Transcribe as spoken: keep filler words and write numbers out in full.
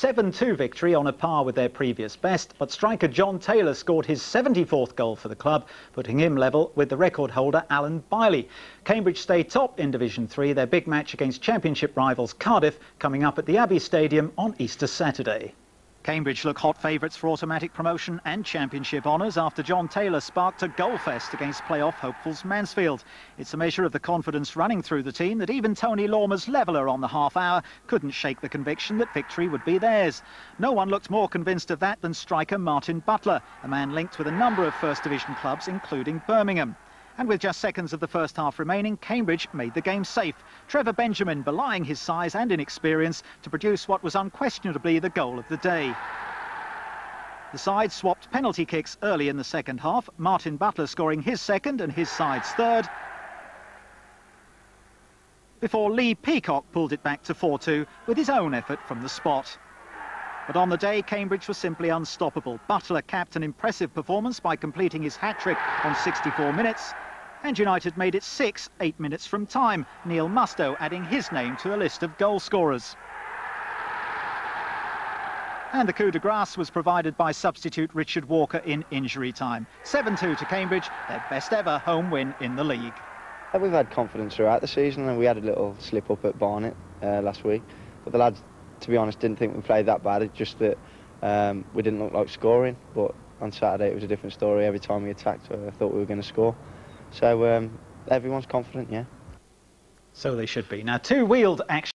seven two victory on a par with their previous best, but striker John Taylor scored his seventy-fourth goal for the club, putting him level with the record holder Alan Biley. Cambridge stay top in Division three, their big match against Championship rivals Cardiff coming up at the Abbey Stadium on Easter Saturday. Cambridge look hot favourites for automatic promotion and Championship honours after John Taylor sparked a goal fest against playoff hopefuls Mansfield. It's a measure of the confidence running through the team that even Tony Lormer's leveller on the half hour couldn't shake the conviction that victory would be theirs. No one looked more convinced of that than striker Martin Butler, a man linked with a number of First Division clubs including Birmingham. And with just seconds of the first half remaining, Cambridge made the game safe. Trevor Benjamin belying his size and inexperience to produce what was unquestionably the goal of the day. The side swapped penalty kicks early in the second half, Martin Butler scoring his second and his side's third, before Lee Peacock pulled it back to four two with his own effort from the spot. But on the day, Cambridge was simply unstoppable. Butler capped an impressive performance by completing his hat-trick on sixty-four minutes, and United made it six, eight minutes from time, Neil Mustoe adding his name to a list of goal scorers. And the coup de grace was provided by substitute Richard Walker in injury time. seven two to Cambridge, their best ever home win in the league. We've had confidence throughout the season, and we had a little slip-up at Barnet uh, last week, but the lads, to be honest, didn't think we played that bad. It's just that um, we didn't look like scoring, but on Saturday it was a different story. Every time we attacked, I thought we were going to score. So um, everyone's confident, yeah. So they should be. Now, two-wheeled action.